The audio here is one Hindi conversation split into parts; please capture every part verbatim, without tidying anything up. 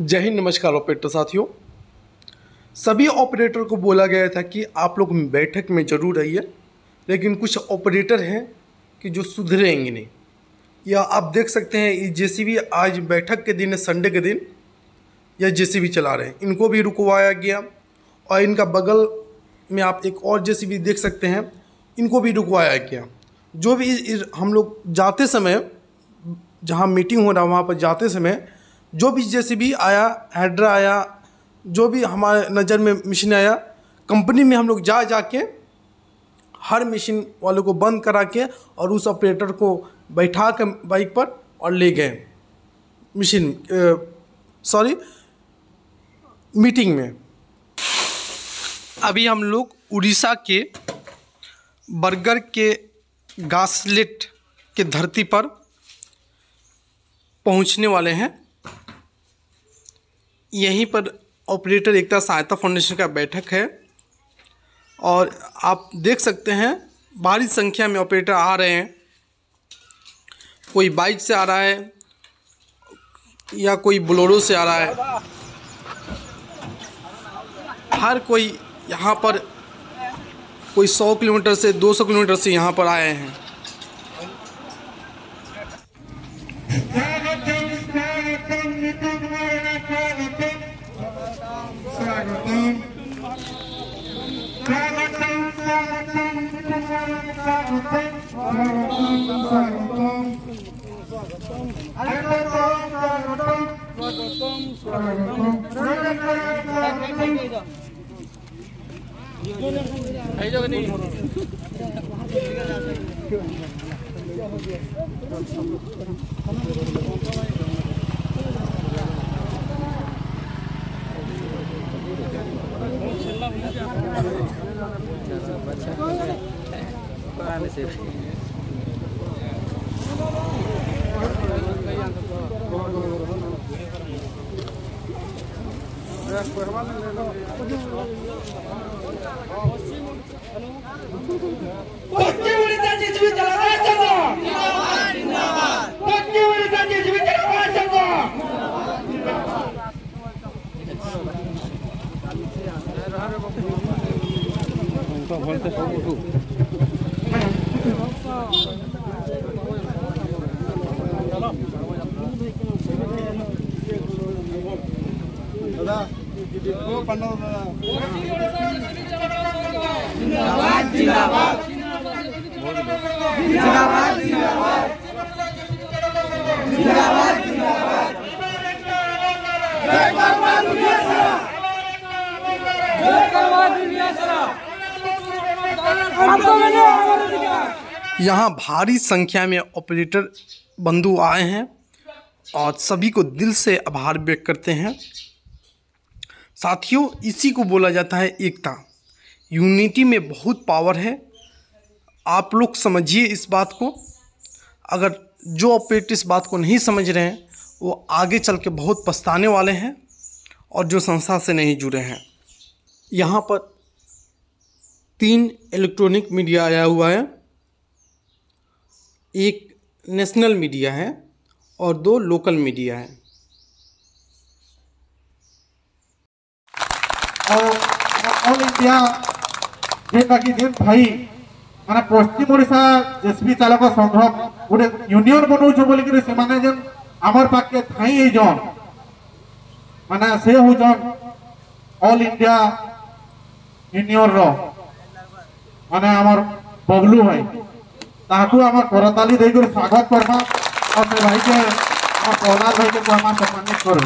जय हिंद, नमस्कार ऑपरेटर साथियों। सभी ऑपरेटर को बोला गया था कि आप लोग बैठक में जरूर आइए, लेकिन कुछ ऑपरेटर हैं कि जो सुधरेंगे नहीं। या आप देख सकते हैं जेसीबी आज बैठक के दिन, संडे के दिन यह जेसीबी चला रहे हैं, इनको भी रुकवाया गया। और इनका बगल में आप एक और जेसीबी देख सकते हैं, इनको भी रुकवाया गया। जो भी हम लोग जाते समय, जहाँ मीटिंग हो रहा वहाँ पर जाते समय जो भी जेसीबी आया, हाइड्रा आया, जो भी हमारे नज़र में मशीन आया, कंपनी में हम लोग जा जा के हर मशीन वालों को बंद करा के और उस ऑपरेटर को बैठा के बाइक पर और ले गए मशीन, सॉरी मीटिंग में। अभी हम लोग उड़ीसा के बर्गर के घासलेट के धरती पर पहुंचने वाले हैं। यहीं पर ऑपरेटर एकता सहायता फाउंडेशन का बैठक है और आप देख सकते हैं भारी संख्या में ऑपरेटर आ रहे हैं। कोई बाइक से आ रहा है या कोई बोलेरो से आ रहा है। हर कोई यहाँ पर कोई सौ किलोमीटर से दो सौ किलोमीटर से यहाँ पर आए हैं। यहाँ भारी संख्या में ऑपरेटर बंधु आए हैं और सभी को दिल से आभार व्यक्त करते हैं। साथियों, इसी को बोला जाता है एकता। यूनिटी में बहुत पावर है। आप लोग समझिए इस बात को। अगर जो ऑपरेटर इस बात को नहीं समझ रहे हैं वो आगे चल के बहुत पछताने वाले हैं, और जो संस्था से नहीं जुड़े हैं। यहाँ पर तीन इलेक्ट्रॉनिक मीडिया आया हुआ है, एक नेशनल मीडिया है और दो लोकल मीडिया है। ऑल इंडिया जेटाकी दिन भाई माने पश्चिम ओडिशा जेसीबी चालक संघ गोटे यूनियन बनाऊ बोलिक से आमर पाखे थाई जन माना से हूँ ऑल इंडिया यूनियन रो माने आमर बबलू भाई ताकू आम करताली देकर स्वागत करवा और से भाई के प्रहलाद भाई के सम्मानित कर।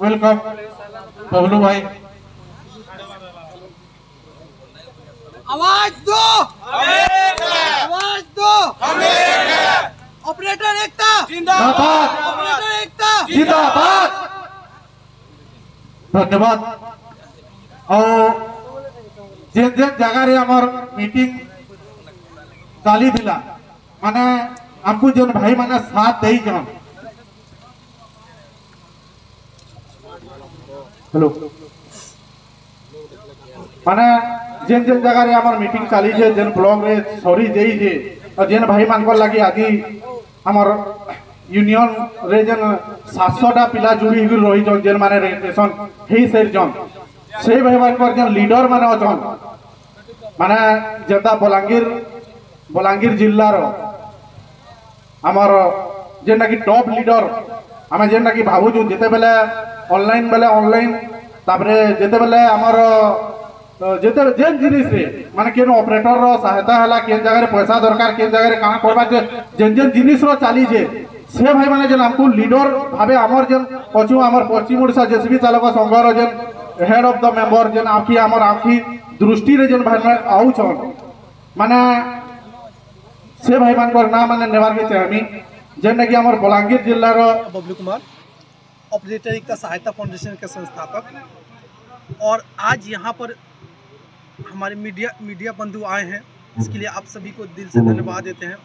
वेलकम बबलू भाई। आवाज दो, आवाज दो, ऑपरेटर एकता जिंदाबाद, ऑपरेटर एकता जिंदाबाद। धन्यवाद। और जेन जेन जगार आमर मीटिंग चली माने आपको जोन भाई माने साथ दे हेलो माने जेन जेन जगार आमर मीटिंग चली जेन ब्लॉक रे सॉरी जे और जेन भाई मान लगी आज आमर यूनियन रे जेन सात सौ टा पिला जुड़ी रही जन जेन माने रेजिस्ट्रेशन हे सर जन से भाई मान पर जेन लीडर माने अछन माने जेता बलांगीर बलांगीर जिल्लार आमर जेनटा कि टॉप लीडर आम जेनटा कि भावुँ जिते बेले ऑनलाइन बेले ऑनलाइन तापरे जिते बेले आमर जिते जेन जिनिस माने केन ऑपरेटर रो सहायता हला केन जगह पैसा दरकार केन जगह कहाँ करवा जेन जेन जिनिस रो चाली जे से भाई माने जेन हमको लीडर भावे आमर जेन अछू आमर पश्चिम ओडिशा जेसीबी चालक संघ रो जेन हेड ऑफ द मेंबर जेन आखि आमर आखि दृष्टि रे जेन भाई आउछन माने से भाई मान ना मैंने नेवार के चाहमी जेनटा कि आम बलांगीर जिलार बबलू कुमार ऑपरेटर एकता सहायता फाउंडेशन के संस्थापक। और आज यहाँ पर हमारे मीडिया मीडिया बंधु आए हैं, इसके लिए आप सभी को दिल से धन्यवाद देते हैं।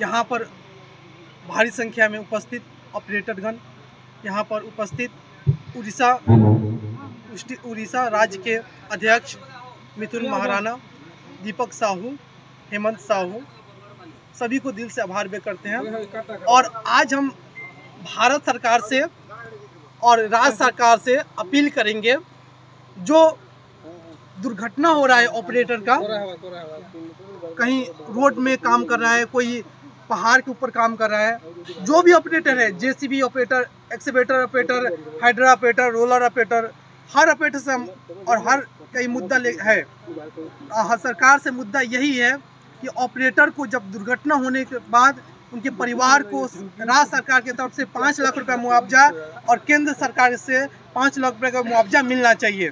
यहाँ पर भारी संख्या में उपस्थित ऑपरेटरगण, यहाँ पर उपस्थित उड़ीसा उड़ीसा राज्य के अध्यक्ष मिथुन महाराणा, दीपक साहू, हेमंत साहू, सभी को दिल से आभार व्यक्त करते हैं। और आज हम भारत सरकार से और राज्य सरकार से अपील करेंगे, जो दुर्घटना हो रहा है ऑपरेटर का, कहीं रोड में काम कर रहा है, कोई पहाड़ के ऊपर काम कर रहा है, जो भी ऑपरेटर है, JCB operator, excavator operator, hydra operator, roller operator, हर ऑपरेटर से हम और हर कई मुद्दा है हर सरकार से। मुद्दा यही है कि ऑपरेटर को जब दुर्घटना होने के बाद उनके परिवार को राज्य सरकार के तरफ से पाँच लाख रुपए मुआवजा और केंद्र सरकार से पाँच लाख रुपए का मुआवजा मिलना चाहिए।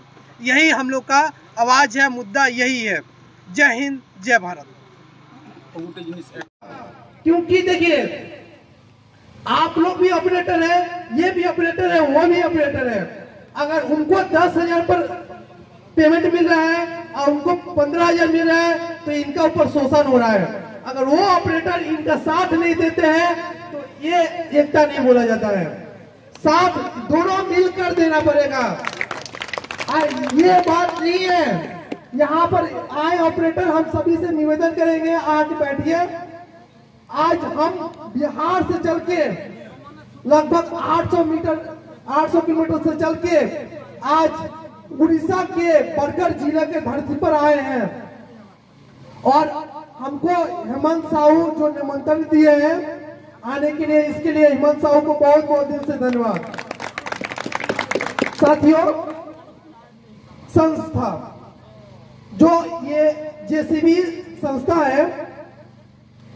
यही हम लोग का आवाज़ है, मुद्दा यही है। जय हिंद, जय भारत। क्योंकि देखिए, आप लोग भी ऑपरेटर है, ये भी ऑपरेटर है, वो भी ऑपरेटर है। अगर उनको दस हजार पर पेमेंट मिल रहा है और उनको पंद्रह हजार मिल रहा है तो इनका ऊपर शोषण हो रहा है। अगर वो ऑपरेटर इनका साथ नहीं देते हैं तो ये एकता नहीं बोला जाता है, साथ दोनों मिलकर देना पड़ेगा। और ये बात नहीं है, यहाँ पर आए ऑपरेटर हम सभी से निवेदन करेंगे, आज बैठिए। आज हम बिहार से चल के लगभग आठ सौ मीटर आठ सौ किलोमीटर से चल के आज उड़ीसा के बरकर जिला के धरती पर आए हैं। और हमको हेमंत साहू जो निमंत्रण दिए हैं आने के लिए, इसके लिए हेमंत साहू को बहुत बहुत दिल से धन्यवाद। साथियों, संस्था जो ये जेसीबी संस्था है,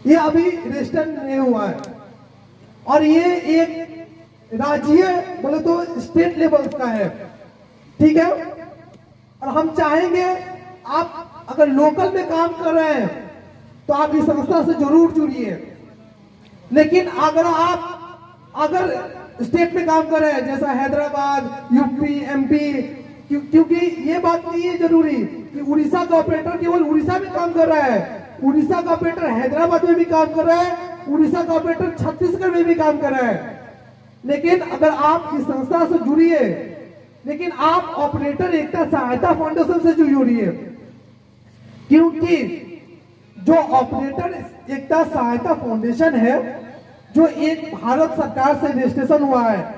ये अभी रजिस्टर नहीं हुआ है और ये एक राज्य बोले तो स्टेट लेवल का है, ठीक है। और हम चाहेंगे आप अगर लोकल में काम कर रहे हैं तो आप इस संस्था से जरूर जुड़िए, लेकिन अगर आप अगर स्टेट में काम कर रहे हैं जैसा हैदराबाद, यूपी, एमपी, क्यों, क्योंकि ये बात नहीं है जरूरी कि उड़ीसा का ऑपरेटर केवल उड़ीसा में काम कर रहा है। उड़ीसा का ऑपरेटर हैदराबाद में भी काम कर रहा है, उड़ीसा का ऑपरेटर छत्तीसगढ़ में भी काम कर रहा है। लेकिन अगर आप इस संस्था से जुड़िए, लेकिन आप ऑपरेटर एकता सहायता फाउंडेशन से जुड़िए, क्योंकि जो ऑपरेटर एकता सहायता फाउंडेशन है, जो एक भारत सरकार से रजिस्ट्रेशन हुआ है।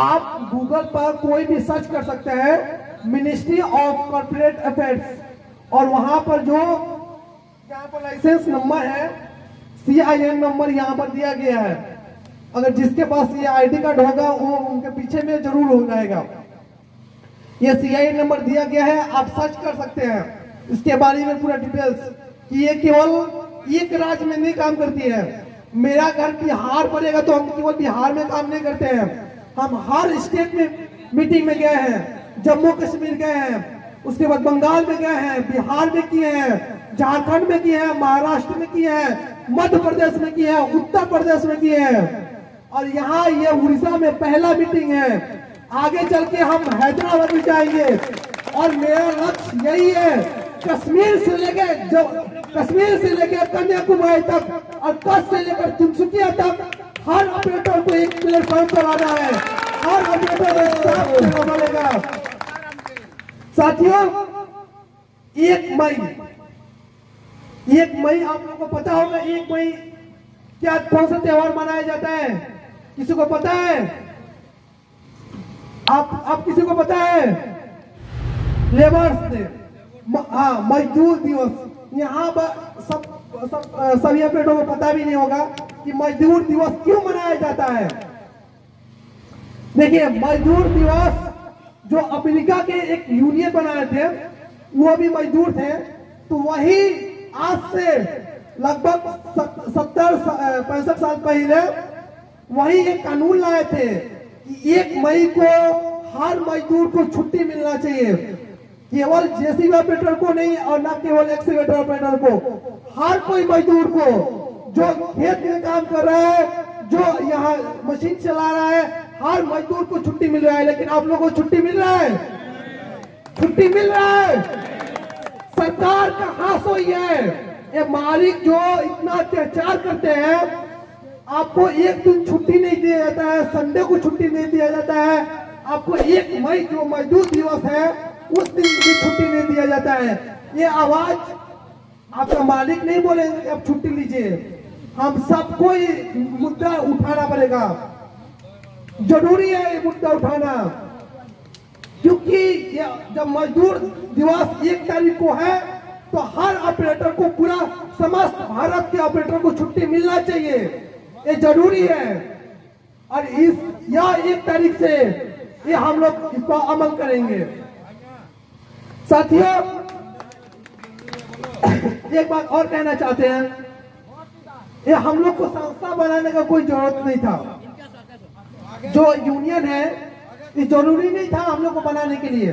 आप गूगल पर कोई भी सर्च कर सकते हैं, मिनिस्ट्री ऑफ कॉर्पोरेट अफेयर्स, और वहां पर जो यहाँ पर लाइसेंस नंबर है, सी आई एन नंबर यहाँ पर दिया गया है। अगर जिसके पास ये आईडी कार्ड होगा वो उनके पीछे में जरूर हो जाएगा। ये सीआईएन नंबर दिया गया है, आप सर्च कर सकते हैं इसके बारे में पूरा डिटेल्स कि ये केवल एक राज्य में नहीं काम करती है। मेरा घर बिहार पड़ेगा तो हम केवल बिहार में काम नहीं करते हैं, हम हर स्टेट में मीटिंग में गए हैं, जम्मू कश्मीर गए हैं, उसके बाद बंगाल में गए हैं, बिहार में किए हैं, झारखंड में किए हैं, महाराष्ट्र में किए हैं, मध्य प्रदेश में किए हैं, उत्तर प्रदेश में किए हैं, और यहाँ ये उड़ीसा में पहला मीटिंग है। आगे चल के हम हैदराबाद भी जाएंगे, और मेरा लक्ष्य यही है कश्मीर से लेकर जो कश्मीर से लेकर कन्याकुमारी तक और कच्छ से लेकर तिनसुकिया तक हर ऑपरेटर को एक प्लेटफॉर्म पर आना है, हर ऑपरेटर एक साथ जगह बनेगा। साथियों, एक मई एक मई आप लोगों को पता होगा एक मई क्या कौन सा त्योहार मनाया जाता है? किसी को पता है? आप आप किसी को पता है? लेबर्स डे, हाँ, मजदूर दिवस। यहाँ सब सब सभी ऑपरेटरों को पता भी नहीं होगा कि मजदूर दिवस क्यों मनाया जाता है। देखिए, मजदूर दिवस जो अमेरिका के एक यूनियन बनाए थे, वो भी मजदूर थे, तो वही आज से लगभग सत्तर पैंसठ साल पहले वही एक कानून लाए थे कि एक मई को हर मजदूर को छुट्टी मिलना चाहिए, केवल जेसीबी ऑपरेटर को नहीं और न केवल एक्सीवेटर ऑपरेटर को, हर कोई मजदूर को जो खेत में काम कर रहा है, जो यहाँ मशीन चला रहा है, हर मजदूर को छुट्टी मिल रहा है। लेकिन आप लोगों को छुट्टी मिल रहा है? छुट्टी मिल रहा है? सरकार का हाथ हो ही है, ये मालिक जो इतना अत्याचार करते हैं, आपको एक दिन छुट्टी नहीं दिया जाता है, संडे को छुट्टी नहीं दिया जाता है, आपको एक मई जो मजदूर दिवस है उस दिन भी छुट्टी नहीं दिया जाता है। ये आवाज आपका मालिक नहीं बोलेंगे आप छुट्टी लीजिए, हम सबको ये मुद्दा उठाना पड़ेगा, जरूरी है ये मुद्दा उठाना, क्योंकि ये जब मजदूर दिवस एक तारीख को है तो हर ऑपरेटर को, पूरा समस्त भारत के ऑपरेटर को छुट्टी मिलना चाहिए, ये जरूरी है। और इस यह एक तारीख से ये हम लोग इस पर अमल करेंगे। साथियों, एक बात और कहना चाहते हैं, ये हम लोग को संस्था बनाने का कोई जरूरत नहीं था, जो यूनियन है ये जरूरी नहीं था हम लोग को बनाने के लिए,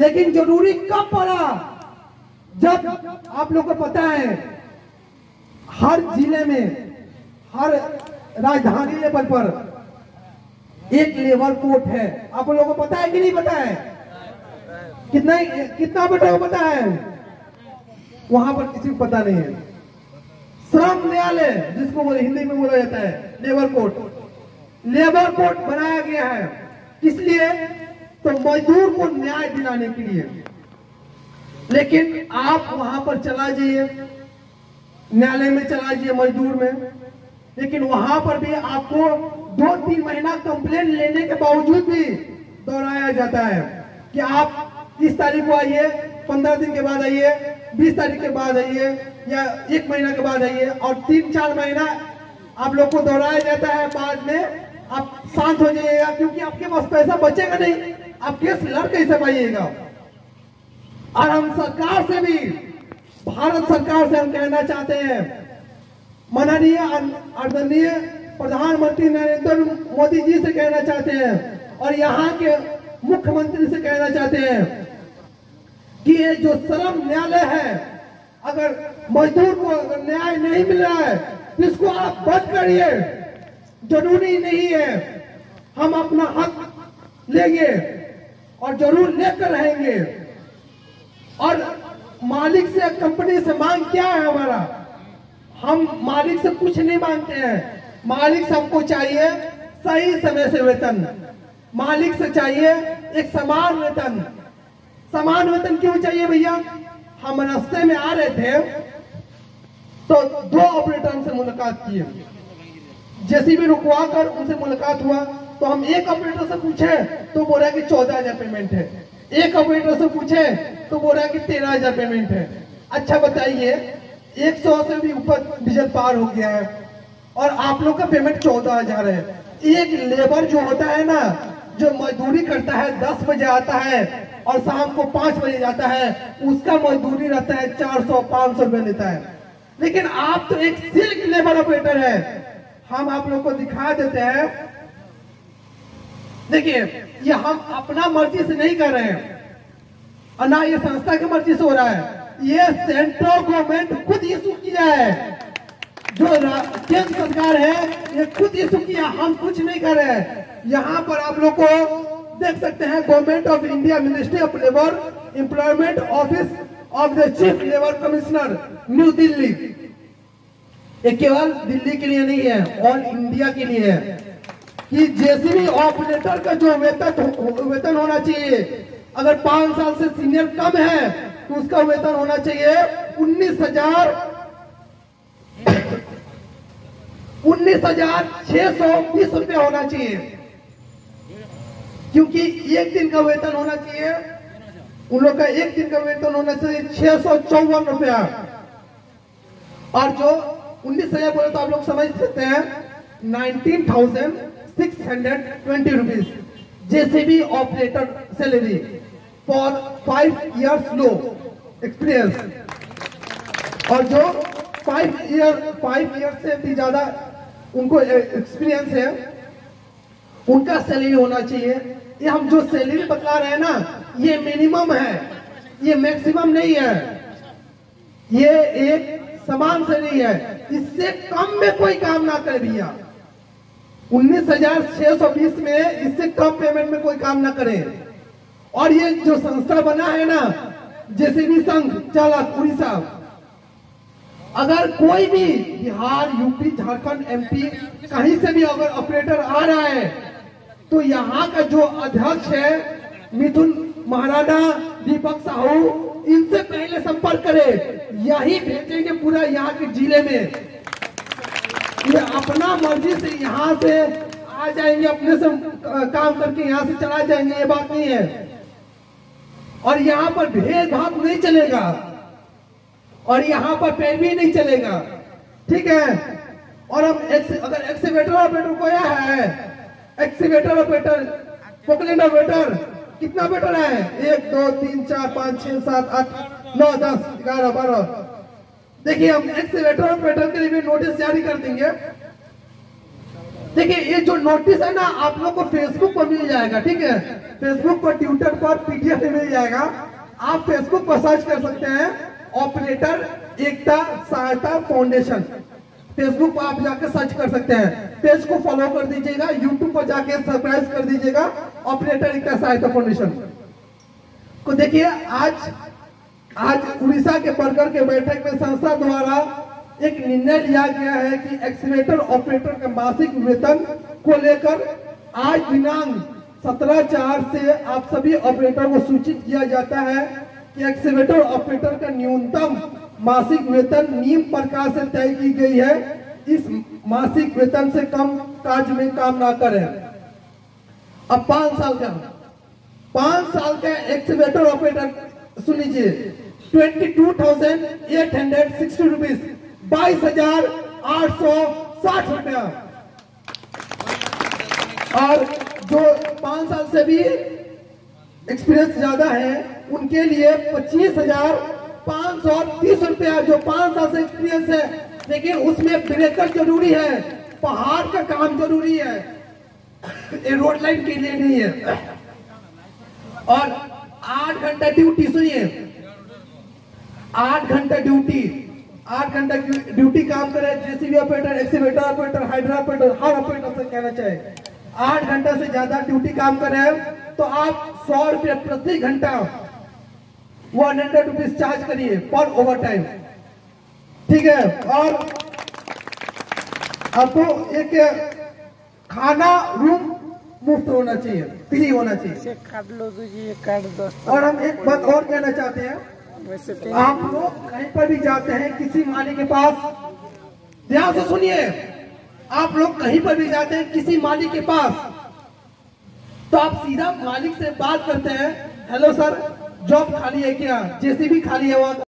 लेकिन जरूरी कब पड़ा? जब आप लोग को पता है हर जिले में, हर राजधानी लेवल पर एक लेबर कोर्ट है, आप लोगों को पता है कि नहीं पता है? कितना कितना बेटा को पता है? वहां पर किसी को पता नहीं है। श्रम न्यायालय जिसको बोले, हिंदी में बोला जाता है लेबर कोर्ट, लेबर कोर्ट बनाया गया है, इसलिए तो मजदूर को न्याय दिलाने के लिए। लेकिन आप वहां पर चला जाइए, न्यायालय में चला जाइए मजदूर में, लेकिन वहां पर भी आपको दो तीन महीना कंप्लेंट लेने के बावजूद भी दोहराया जाता है कि आप इस तारीख को आइए, पंद्रह दिन के बाद आइए, बीस तारीख के बाद आइए या एक महीना के बाद आइए, और तीन चार महीना आप लोग को दोहराया जाता है। बाद में आप शांत हो जाइएगा, क्योंकि आपके पास पैसा बचेगा नहीं, आप केस लड़ कैसे पाइएगा। और हम सरकार से भी, भारत सरकार से हम कहना चाहते हैं, माननीय आदरणीय प्रधानमंत्री नरेंद्र मोदी जी से कहना चाहते हैं और यहाँ के मुख्यमंत्री से कहना चाहते हैं कि ये जो श्रम न्यायालय है, अगर मजदूर को न्याय नहीं मिल रहा है तो इसको आप बंद करिए, जरूरी नहीं है, हम अपना हक लेंगे और जरूर लेकर रहेंगे। और मालिक से, कंपनी से मांग क्या है हमारा? हम मालिक से कुछ नहीं मांगते हैं, मालिक से हमको चाहिए सही समय से वेतन, मालिक से चाहिए एक समान वेतन। समान वेतन क्यों चाहिए भैया? हम रास्ते में आ रहे थे तो दो ऑपरेटर से मुलाकात किए, जेसीबी रुकवा कर उनसे मुलाकात हुआ, तो हम एक ऑपरेटर से पूछे तो बोला कि चौदह हजार पेमेंट है, एक ऑपरेटर से पूछे तो बोल रहा है कि तेरह हजार पेमेंट है। अच्छा बताइए, एक सौ से भी ऊपर डीजल पार हो गया है और आप लोग का पेमेंट चौदह हजार है। एक लेबर जो होता है ना, जो मजदूरी करता है, दस बजे आता है और शाम को पांच बजे जाता है, उसका मजदूरी रहता है चार सौ पांच सौ रुपये लेता है। लेकिन आप तो एक सिल्क लेबर ऑपरेटर है, हम आप लोग को दिखा देते हैं। देखिए, ये हम अपना मर्जी से नहीं कर रहे हैं और ना ये संस्था की मर्जी से हो रहा है, ये सेंट्रल गवर्नमेंट खुद इशू किया है, जो केंद्र सरकार है ये खुद इशू किया, हम कुछ नहीं कर रहे हैं। यहाँ पर आप लोग को देख सकते हैं government of India, ministry of labour employment, office of the chief labour commissioner new Delhi. ये केवल दिल्ली के लिए नहीं है, ऑल इंडिया के लिए है कि जेसीबी ऑपरेटर का जो वेतन वेतन होना चाहिए, अगर पांच साल से सीनियर कम है तो उसका वेतन होना चाहिए उन्नीस हजार उन्नीस हजार छह सौ बीस रुपए होना चाहिए, क्योंकि एक दिन का वेतन होना चाहिए उन लोग का, एक दिन का वेतन होना चाहिए छह सौ चौवन रुपया। और जो उन्नीस हजार बोले तो आप लोग समझ सकते हैं nineteen thousand six hundred twenty rupees JCB operator salary for five years low experience. और जो फाइव ईयर फाइव ईयर से भी ज्यादा उनको एक्सपीरियंस है उनका सैलरी होना चाहिए। ये हम जो सैलरी बता रहे हैं ना, ये मिनिमम है, ये मैक्सिमम नहीं है, ये एक समान सैलरी है, इससे कम में कोई काम ना करे भैया। उन्नीस हजार छह सौ बीस में इससे कम पेमेंट में कोई काम ना करे। और ये जो संस्था बना है ना जेसीबी संघ चालक उड़ीसा, अगर कोई भी बिहार, यूपी, झारखंड, एमपी कहीं से भी अगर ऑपरेटर आ रहा है तो यहाँ का जो अध्यक्ष है मिथुन महाराणा, दीपक साहू, इनसे पहले संपर्क करे, यही भेजेंगे पूरा यहाँ के जिले में। ये अपना मर्जी से यहाँ से आ जाएंगे, अपने से काम करके यहाँ से चला जाएंगे, ये बात नहीं है। और यहाँ पर भेदभाव नहीं चलेगा और यहाँ पर पैरवी नहीं चलेगा, ठीक है। और अब अगर एक्सीवेटर ऑपरेटर को यह है, एक्सीवेटर ऑपरेटर, पोकलैंड ऑपरेटर, कितना ऑपरेटर है? एक, दो, तीन, चार, पाँच, छह, सात, आठ, नौ, दस, ग्यारह, बारह। देखिए हम एक्सीवेटर ऑपरेटर के लिए भी नोटिस जारी कर देंगे। देखिए ये जो नोटिस है ना आप लोग को फेसबुक पर मिल जाएगा, ठीक है, फेसबुक पर, ट्विटर पर, पीडीएफ में मिल जाएगा। आप फेसबुक पर सर्च कर सकते हैं operator Ekta Sahayata foundation, Facebook पर आप जाकर सर्च कर सकते हैं। पेज को फॉलो कर दीजिएगा, यूट्यूब पर जाके सब्सक्राइब कर दीजिएगा ऑपरेटर एकता सहायता फाउंडेशन को। देखिए आज आज उड़ीसा के बरगर के बैठक में संस्था द्वारा एक निर्णय लिया गया है कि एक्सीवेटर ऑपरेटर के मासिक वेतन को लेकर आज दिनांक सत्रह चार से आप सभी ऑपरेटर को सूचित किया जाता है कि एक्सीवेटर ऑपरेटर का न्यूनतम मासिक वेतन नियम प्रकार से तय की गई है, इस मासिक वेतन से कम काज में काम ना करें। अब पांच साल का पांच साल का एक्सीवेटर ऑपरेटर सुन लीजिए, twenty two thousand eight hundred sixty rupees, बाईस हजार आठ सौ साठ रुपया। और जो पांच साल से भी एक्सपीरियंस ज्यादा है उनके लिए पच्चीस हजार पाँच सौ तीस रुपया, जो पाँच साल से एक्सपीरियंस है, लेकिन उसमें ब्रेकर जरूरी है, पहाड़ का काम जरूरी है, ये रोड लाइन के लिए नहीं है। और आठ घंटा ड्यूटी, सुनिए, आठ घंटा ड्यूटी, आठ घंटा ड्यूटी काम करे JCB operator, excavator operator, hydra operator, हर ऑपरेटर से कहना चाहिए। आठ घंटा से ज्यादा ड्यूटी काम करे तो आप सौ रुपये प्रति घंटा वन हंड्रेड रुपीज चार्ज करिए पर ओवर टाइम, ठीक है। और आपको एक खाना रूम मुफ्त होना चाहिए, फ्री होना चाहिए। और हम एक बात और कहना चाहते हैं, आप लोग कहीं पर भी जाते हैं किसी माली के पास, ध्यान से सुनिए, आप लोग कहीं पर भी जाते हैं किसी माली के पास तो आप सीधा मालिक से बात करते हैं, हेलो सर जॉब खाली है क्या, जेसीबी खाली है वहां।